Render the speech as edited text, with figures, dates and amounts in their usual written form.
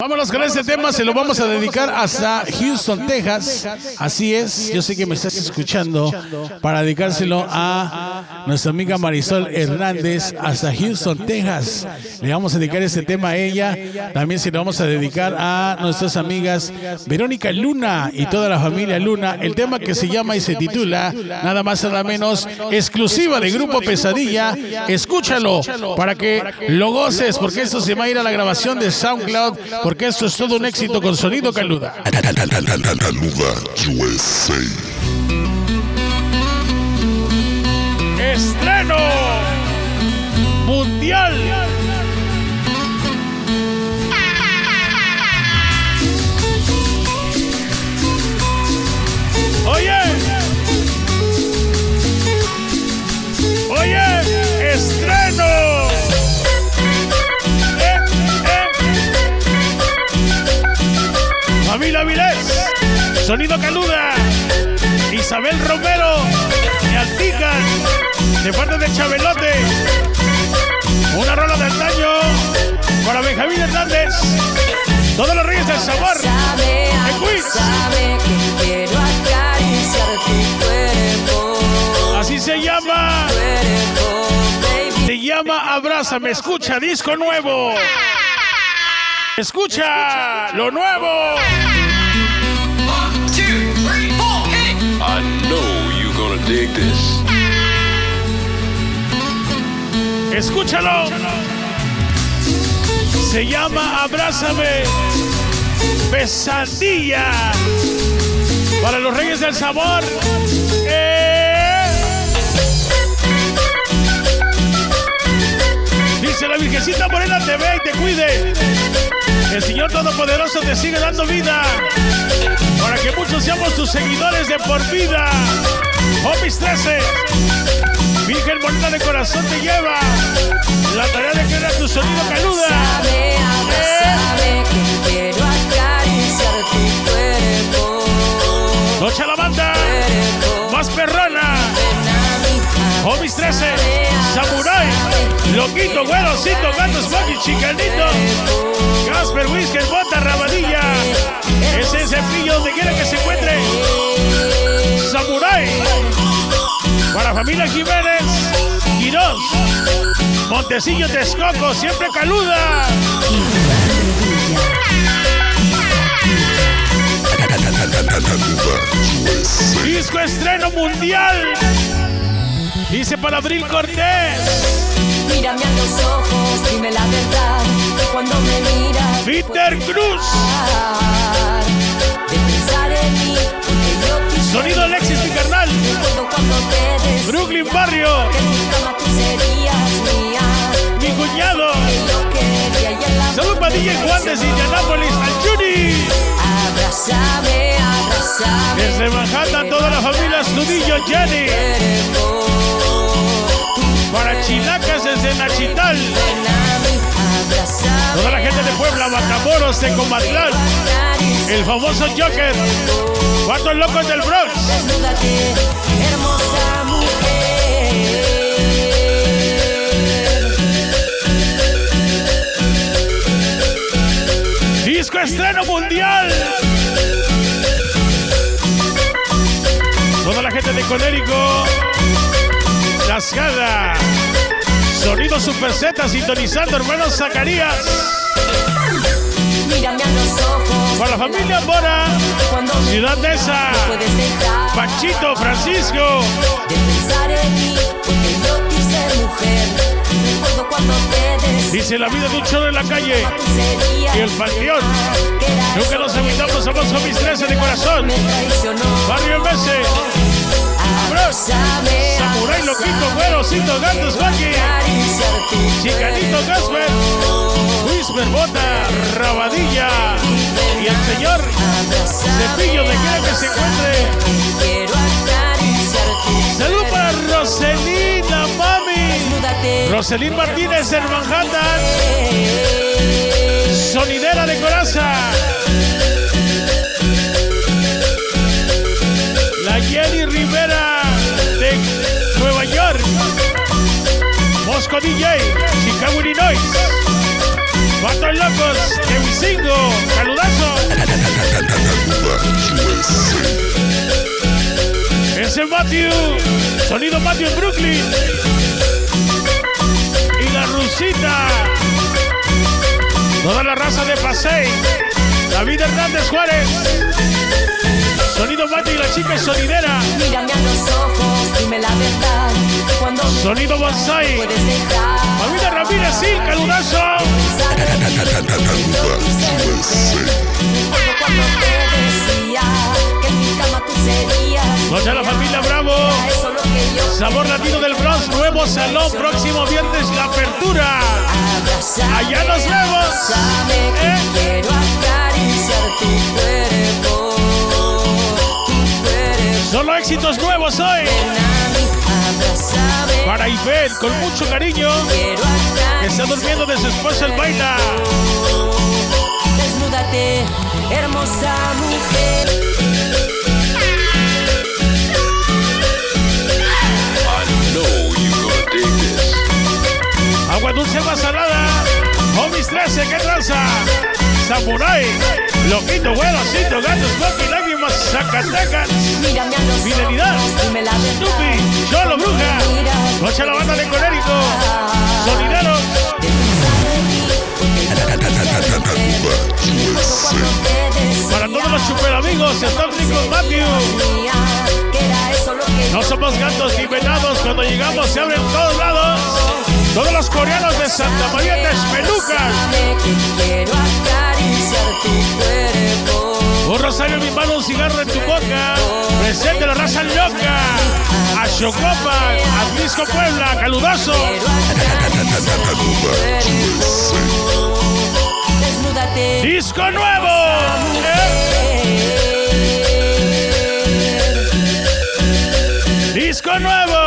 Vámonos con este tema, se lo vamos a dedicar hasta Houston, Texas. Así es, yo sé que me estás escuchando, para dedicárselo a nuestra amiga Marisol Hernández hasta Houston, Texas. Le vamos a dedicar este tema a ella. También se lo vamos a dedicar a nuestras amigas Verónica Luna y toda la familia Luna. El tema que se llama y se titula, nada más nada menos, exclusiva de Grupo Pesadilla. Escúchalo para que lo goces, porque esto se va a ir a la grabación de SoundCloud. Porque esto es todo un éxito con sonido Caluda. Caluda USA. Estreno mundial. Oye. Oye, estreno. Familia Avilés, sonido Caluda, Isabel Romero, de Altica, de parte de Chabelote, una rola de antaño para Benjamín Hernández, todos los reyes del sabor, así se llama Abrazame, escucha, disco nuevo. Escucha lo nuevo. 1, 2, 3, 4, hit it. I know you're gonna dig this. Escúchalo. Se llama Abrázame, Pesadilla. Para los reyes del sabor. Dice la Virgencita Morena te ve y te cuide. El Señor Todopoderoso te sigue dando vida, para que muchos seamos tus seguidores de por vida. Homies 13, Virgen Morena de corazón te lleva la tarea de crear tu sonido Caluda. Sabe que quiero acariciar tu cuerpo. Noche a la banda, más perrona. Homies 13, Samurai, Loquito, Güerocito, Gatos, Boggy, Chicanito. Casper Whiskers, Bota, Rabadilla. Ese cepillo donde quiera que se encuentre. Samurai. Para Familia Jiménez. Guirón. Montecillo Texcoco, siempre Caluda. Disco estreno mundial. Dice para Abril Cortés. Mírame a los ojos, dime la verdad. Cuando me miras, Peter Cruz. De pensar en mí, porque yo quise. Sonido Alexis y carnal. Brooklyn Barrio. Que nunca más tú serías mía. Mi cuñado. Salud Padilla y Juan desde Indianápolis, al Judy. Abrázame, abrázame. Desde Manhattan, toda la familia Snudillo Jenny. Para Chinacas desde Nachital. Toda la gente de Puebla, Bacamoros, Secomatlán. El famoso Joker. Cuatro locos del Bronx. Hermosa mujer. Disco estreno mundial. Toda la gente de Conérico. Cascada, sonido Super Z, sintonizando Hermanos Zacarías. Mírame a los ojos. Para la familia Mora, Ciudad de esa, Pachito, Francisco. De pensar en mí, porque yo quise mujer. Recuerdo cuando te deseo. Dice la vida de un chorro en la calle y el panteón. Nunca nos olvidamos, somos Homies 13 de corazón. Barrio en veces. Samurai, Loquito, Güerocito, Gatos, Boggy, Chicanito, Casper, Whisper, Bota, Rabadilla y el señor Cepillo de quiera que se encuentre. Salud para Roselina, mami. Roselín Martínez en Manhattan. Sonidera de coraza. La Jenny Rivera de Nueva York. Mosco DJ, Chicago, Illinois. Cuatro locos de Wisingo. Ese es Matthew, sonido Matthew en Brooklyn. Y la rusita, toda la raza de Pasey. David Hernández Juárez, sonido Matthew y la chica es sonidera. Mírame a los ojos, dime la verdad. Cuando sonido Bonsai, Pavila Ramírez, sí, caludazo. Noche a la familia Bravo, sabor latino del Bronx, nuevo salón, próximo viernes la apertura. Allá nos vemos. Quiero acariciar tu cuerpo. Solo éxitos nuevos hoy. Para Ivette, con mucho cariño, que está durmiendo de su esposa el baila. Desnúdate, hermosa mujer. Agua dulce más salada, Homies 13, ¿qué tranza? Samurai, loquito, güerocito, gatos, bloque y lágrimas, Zacatecas. Fidelidad, Stupi, Cholo, Bruja, noche a la banda de Conérico, Solidaro. Para todos los super amigos, estamos con Matthew. No somos gatos ni venados, cuando llegamos se abren todos lados. Todos los coreanos de Santa María Texpelucas. Un rosario en mi mano, un cigarro en tu boca. Presente la raza loca. A Xocopan, a Pisco Puebla, caludoso. Disco nuevo. Disco nuevo.